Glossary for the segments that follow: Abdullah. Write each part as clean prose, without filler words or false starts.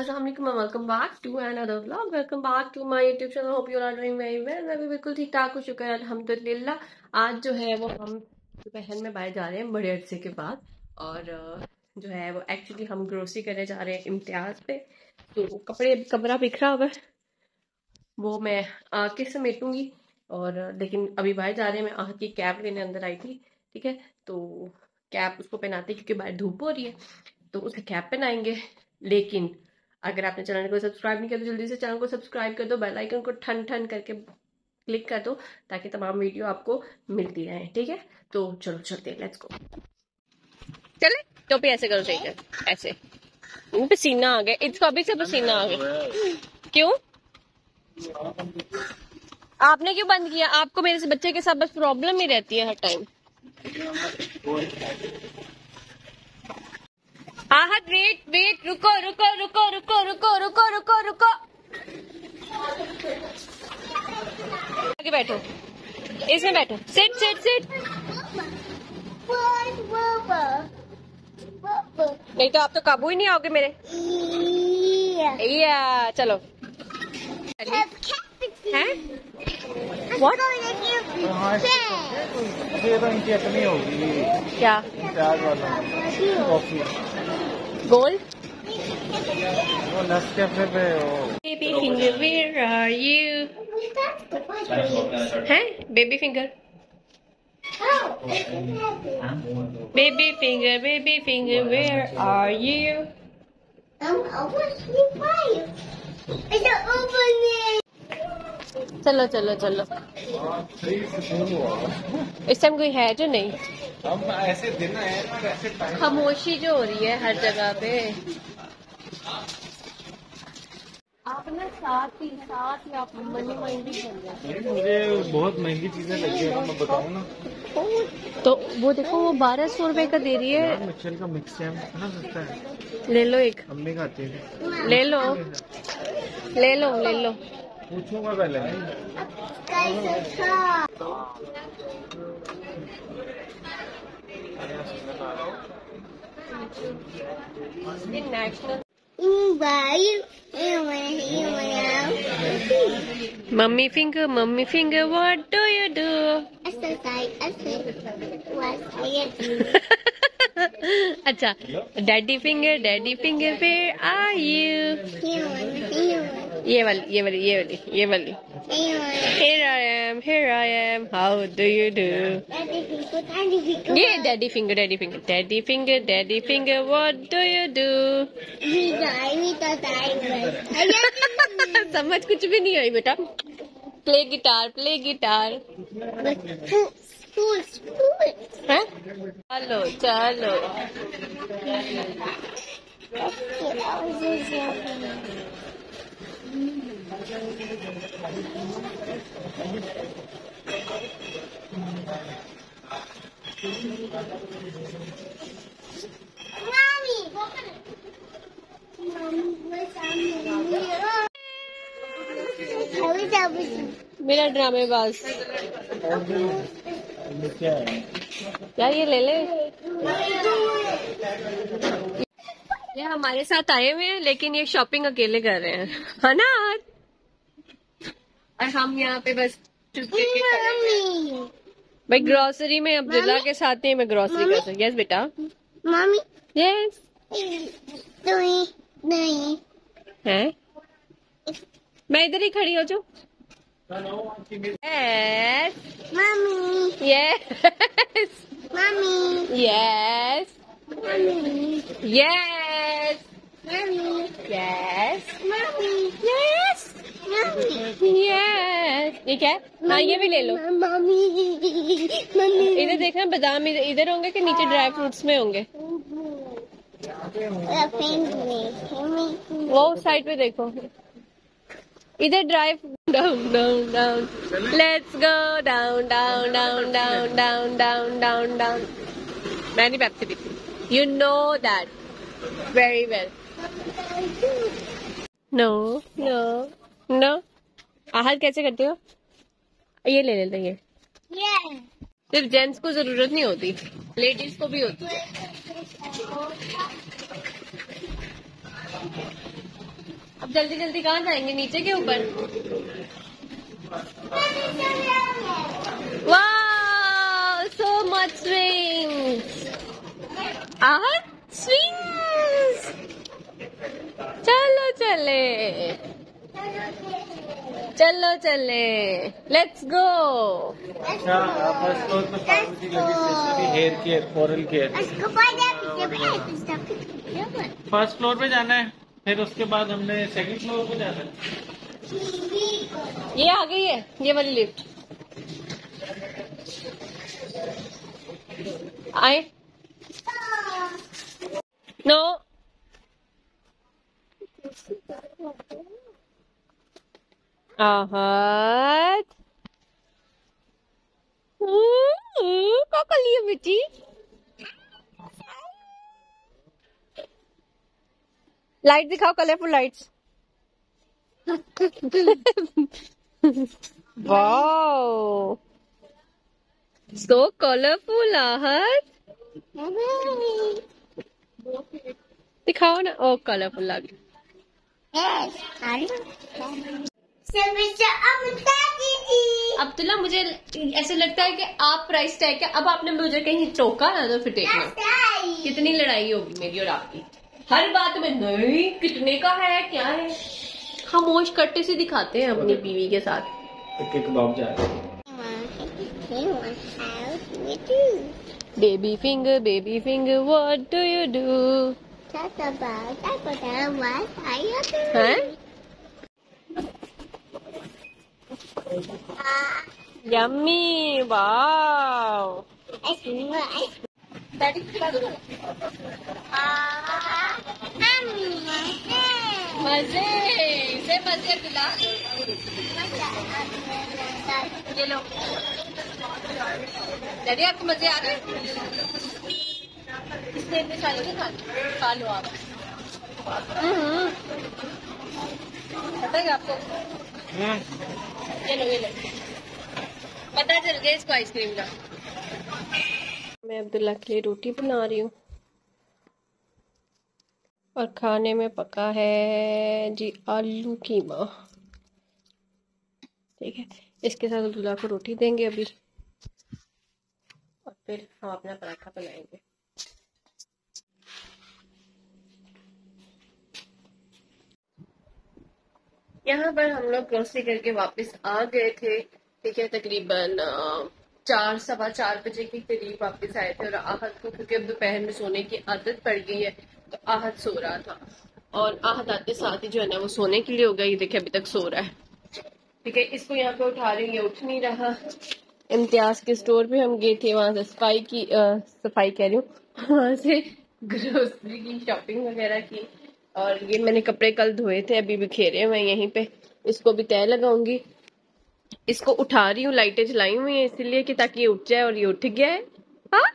अस्सलाम वालेकुम, welcome back to another vlog, welcome back to my YouTube channel. Hope you are doing very well. मैं भी बिल्कुल ठीक ठाक हूँ, शुक्र अल्हम्दुलिल्लाह। आज जो है वो हम दोपहर में बाहर जा रहे हैं बड़े अरसे के बाद, और जो है वो एक्चुअली हम ग्रोसरी करने जा रहे हैं इम्तियाज़ पे। तो कपड़े कमरा बिखरा हुआ वो मैं आके समेटूंगी, और लेकिन अभी बाहर जा रहे हैं। मैं आहत की कैप लेने अंदर आई थी, ठीक है, तो कैप उसको पहनाते क्योंकि बाहर धूप हो रही है तो उसे कैप पहनाएंगे। लेकिन अगर आपने चैनल को सब्सक्राइब नहीं किया तो जल्दी से चैनल को सब्सक्राइब कर दो, बेल आइकन को ठन ठन करके क्लिक कर दो ताकि तमाम वीडियो आपको मिलती रहे, ठीक है। तो चलो चलते हैं, लेट्स गो। चले तो भी ऐसे करो, चाहिए ऐसे। पसीना आ गया इसको, अभी से पसीना आ गया। क्यों आपने क्यों बंद किया? आपको मेरे से बच्चे के साथ बस प्रॉब्लम ही रहती है हर टाइम। आहत वेट वेट, रुको रुको रुको रुको रुको रुको रुको रुको, आगे बैठो, इसमें बैठो, सिट सिट सिट। नहीं तो आप तो काबू ही नहीं आओगे मेरे। या चलो क्या गोल baby finger, where are you? है baby finger, baby finger, baby finger, where are you? चलो चलो चलो, इस टाइम कोई है जो नहीं। हम ऐसे दिन है, खामोशी जो हो रही है हर जगह पे। आप ना साथ ही आप मनी माइंड भी कर रहे हैं। मुझे बहुत महंगी चीजें लगी हैं, मैं बताऊं ना। तो वो देखो, वो 1200 रुपए का दे रही है। मिक्सचर का मिक्स है ना, सस्ता है। ले लो एक, अम्मी खाते हैं। ले लो ले लो ले लो, पूछूंगा पहले। Mummy finger, what do you do? अच्छा, daddy finger, where are you? ये वाली here I am how do you do? ये daddy finger what do you do? समझ कुछ भी नहीं आई बेटा। Play guitar. चलो चलो, मेरा ड्रामेबाज यार, ये ले ले। ये हमारे साथ आए हुए हैं लेकिन ये शॉपिंग अकेले कर रहे हैं, है ना। और हम यहाँ पे बस चुपके के खड़े हैं। भाई ग्रोसरी में अब्दुल्ला के साथ नहीं मैं ग्रोसरी कर सकती। यस बेटा, मम्मी यस नहीं है, मैं इधर ही खड़ी हो जाऊँ। Yes mummy, yes mummy, yes mummy, yes mummy, yes mummy, yes mummy, yes. ठीक है, हाँ ये भी ले लो। मम्मी इधर देखना, बादाम इधर होंगे कि नीचे ड्राई फ्रूट्स में होंगे? वो उस साइड पे देखो, इधर dry down. Let's go down down down down down down down down. मैं नहीं बैठती पीती, you know that very well. No. आहर कैसे करते हो? ये ले लेते हैं। सिर्फ जेंट्स को जरूरत नहीं होती, लेडीज को भी होती है। जल्दी जल्दी कहाँ जाएंगे, नीचे के ऊपर? वाह, सो मच स्विंग्स। आहा, स्विंग्स। चलो चले, चलो चले, लेट्स गो। अच्छा, आप hair care, coral care. First floor पे जाना है, फिर उसके बाद हमने सेकंड फ्लोर पे जाना है। ये आ गई है ये वाली लिफ्ट। आए नो, आहत क्या कर लिए बेटी? लाइट दिखाओ, colourful lights. Wow, so colourful. आहत दिखाओ ना। ओ, कलरफुल लग। अब्दुल्ला, मुझे ऐसे लगता है कि आप प्राइस टैग के, अब आपने मुझे कहीं चौका ना तो फिटेगा। कितनी लड़ाई होगी मेरी और आपकी, हर बात में नहीं कितने का है क्या है। खामोश कट्टे से दिखाते हैं अपनी बीवी के साथ। Baby finger, baby finger, what do you do? Yummy, wow. मजे से मजे पिला। ये लो डैडी, आपको मजे आ गए? इससे इतने सारे के खा लो आप। पता है आपको? ये लो पता चल गया इसको आइसक्रीम का। मैं अब्दुल्ला के लिए रोटी बना रही हूँ और खाने में पका है जी आलू कीमा। ठीक है, इसके साथ अब्दुल्ला को रोटी देंगे अभी और फिर हम अपना पराठा बनाएंगे। यहाँ पर हम लोग क्रॉसिंग करके वापस आ गए थे। ठीक है, तकरीबन 4, सवा 4 बजे के करीब वापस आए थे। और आहत को, क्योंकि अब दोपहर में सोने की आदत पड़ गई है, तो आहत सो रहा था और आहत आते साथ ही जो है ना वो सोने के लिए हो गया। ये देखिए अभी तक सो रहा है। ठीक है, इसको यहाँ पे उठा रही है, उठ नहीं रहा। इम्तियाज के स्टोर पे हम गए थे, वहां से सफाई कह रही हूँ, वहां से ग्रोसरी की शॉपिंग वगैरह की। और ये मैंने कपड़े कल धोए थे, अभी बिखेरे हुए यहीं पे। इसको भी तय लगाऊंगी। इसको उठा रही हूँ, लाइटें जलाई हुई है इसीलिए कि ताकि ये उठ जाए। और ये उठ गया है। हाँ,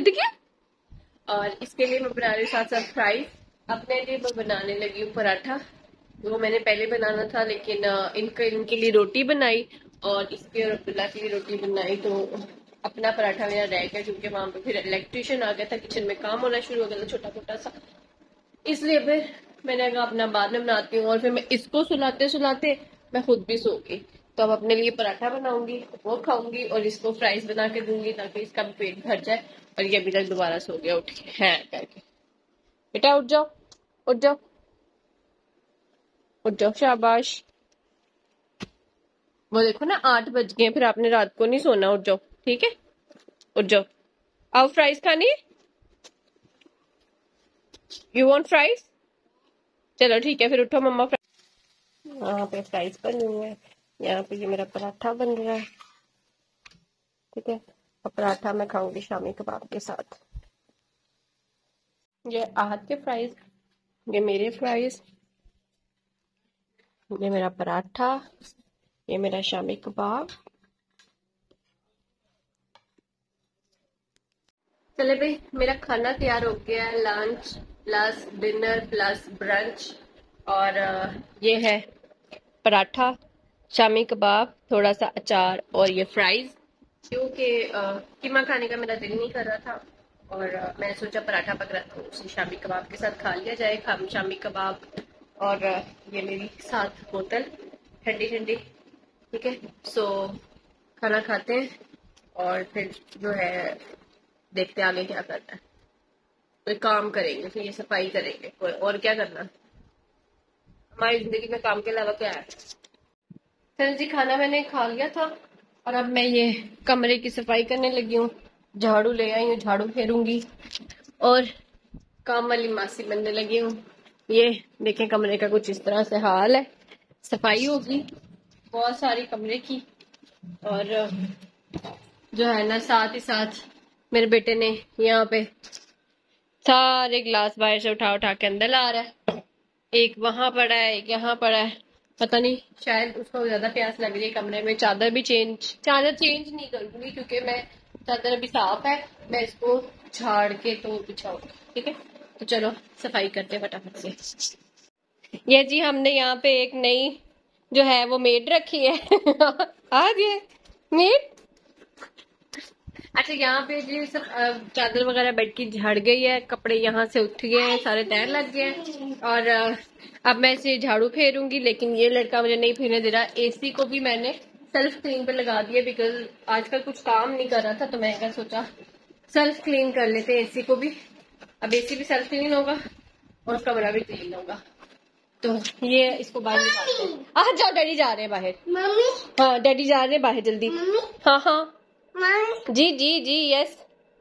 देखिए। और इसके लिए मैं बना रही हूँ साथ साथ फ्राइज। अपने लिए मैं बनाने लगी हूँ पराठा, वो मैंने पहले बनाना था लेकिन इनके लिए रोटी बनाई और इसके और अब्दुल्ला के लिए रोटी बनाई। तो अपना पराठा मेरा रह गया, क्योंकि वहां पर फिर इलेक्ट्रिशियन आ गया था, किचन में काम होना शुरू हो गया था छोटा मोटा सा। इसलिए फिर मैंने कहा अपना बाद में बनाती हूँ। और फिर मैं इसको सुलाते सुलाते मैं खुद भी सो गई। तो अब अपने लिए पराठा बनाऊंगी, वो खाऊंगी और इसको फ्राइज बना के दूंगी ताकि इसका पेट भर जाए। और ये अभी तक दोबारा सो गया उठ के। है करके, बेटा उठ जाओ, उठ जाओ, उठ जाओ, शाबाश। वो देखो ना 8 बज गए, फिर आपने रात को नहीं सोना। उठ जाओ, ठीक है, उठ जाओ। आओ फ्राइज खानी, यू वांट फ्राइज? चलो ठीक है, फिर उठो मम्मा। यहाँ पे फ्राइज बन रही है, यहाँ पे ये मेरा पराठा बन रहा है। ठीक है, और पराठा मैं खाऊंगी शामी कबाब के साथ। ये आहत के फ्राइज, ये मेरे फ्राइज, ये मेरा पराठा, ये मेरा शामी कबाब। चले भाई, मेरा खाना तैयार हो गया है। Lunch plus dinner plus brunch, और ये है पराठा, शामी कबाब, थोड़ा सा अचार और ये फ्राइज, क्योंकि कीमा खाने का मेरा दिल नहीं कर रहा था। और मैंने सोचा पराठा पकड़ा तो उसे शामी कबाब के साथ खा लिया जाए। शामी कबाब और ये मेरी साथ बोतल ठंडी ठंडी, ठीक है। सो खाना खाते हैं और फिर जो है देखते हैं आगे क्या करना है। कोई काम करेंगे, फिर ये सफाई करेंगे, कोई और क्या करना हमारी जिंदगी में काम के अलावा क्या है। चलो जी, खाना मैंने खा लिया था और अब मैं ये कमरे की सफाई करने लगी हूँ। झाड़ू ले आई हूँ, झाड़ू फेरूंगी और काम वाली मासी बनने लगी हूँ। ये देखें कमरे का कुछ इस तरह से हाल है। सफाई होगी बहुत सारी कमरे की और जो है ना साथ ही साथ मेरे बेटे ने यहाँ पे सारे गिलास बाहर से उठा उठा के अंदर ला रहा है। एक वहां पड़ा है, एक यहाँ पड़ा है, पता नहीं शायद उसको ज्यादा प्यास लग रही है कमरे में। चादर भी चादर चेंज नहीं करूंगी क्योंकि मैं चादर अभी साफ है, मैं इसको झाड़ के तो बिछाऊंगी, ठीक है। तो चलो सफाई करते फटाफट से। ये जी हमने यहाँ पे एक नई जो है वो मेड रखी है। आज ये मेड, अच्छा यहाँ पे जी सब चादर वगैरह बेड की झड़ गई है, कपड़े यहाँ से उठ गए हैं, सारे तैर लग गए हैं और अब मैं इसे झाड़ू फेरूंगी। लेकिन ये लड़का मुझे नहीं फेरने दे रहा। एसी को भी मैंने सेल्फ क्लीन पे लगा दिया बिकॉज आजकल कुछ काम नहीं कर रहा था, तो मैंने सोचा सेल्फ क्लीन कर लेते एसी को भी। अब एसी भी सेल्फ क्लीन होगा और कमरा भी क्लीन होगा। तो ये इसको बाहर, हाँ जाओ, डैडी जा रहे हैं बाहर। मम्मी, हाँ डैडी जा रहे हैं बाहर जल्दी। हाँ हाँ जी जी जी, yes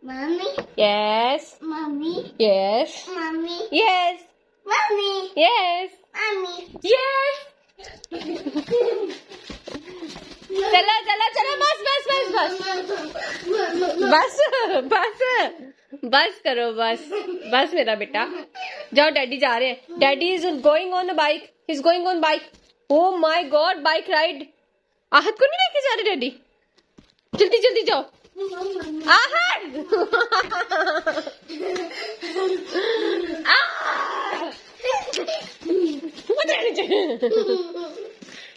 mummy, yes mummy, yes mummy, yes mummy, yes mummy, yes. चलो चलो चलो, बस बस बस बस बस बस बस करो, बस बस मेरा बेटा, जाओ डैडी जा रहे हैं। Daddy is going on bike, is going on bike. Oh my god, bike ride. आहत को नहीं लेके जा रहे डैडी, जल्दी जल्दी जाओ।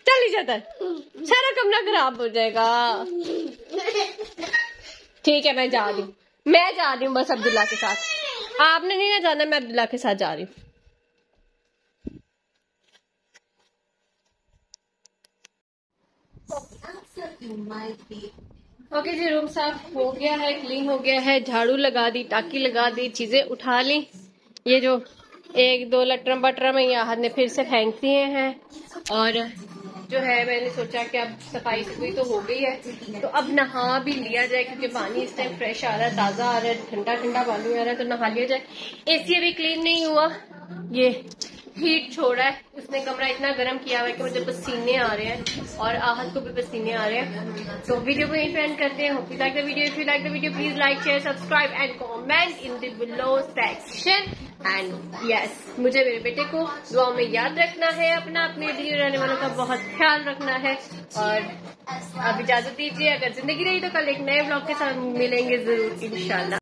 चली जाता, सारा कमरा खराब हो जाएगा। ठीक है मैं जा रही हूँ, मैं जा रही हूँ बस अब्दुल्ला के साथ। आपने नहीं ना जाना, मैं अब्दुल्ला के साथ जा रही हूँ। ओके जी, रूम साफ हो गया है, क्लीन हो गया है, झाड़ू लगा दी, टाकी लगा दी, चीजें उठा ली। ये जो एक दो लटरम बटरम है आहद ने फिर से फेंक दिए हैं और जो है मैंने सोचा कि अब सफाई सफाई तो हो गई है, तो अब नहा भी लिया जाए क्योंकि पानी इस टाइम फ्रेश आ रहा है, ताजा आ रहा है, ठंडा ठंडा पानी आ रहा है, तो नहा लिया जाए। एसी अभी क्लीन नहीं हुआ, ये हीट छोड़ा है, उसने कमरा इतना गर्म किया हुआ है कि मुझे पसीने आ रहे हैं और आहत को भी पसीने आ रहे हैं। तो वीडियो को यहीं पे एंड करते हैं। Hope you like the video. If you like the video please like, share, subscribe and comment in the below section. And yes, मुझे मेरे बेटे को दुआ में याद रखना है, अपना अपने लिए रहने वालों का बहुत ख्याल रखना है। और आप इजाजत दीजिए, अगर जिंदगी रही तो कल एक नए ब्लॉग के साथ मिलेंगे जरूर इंशाल्लाह।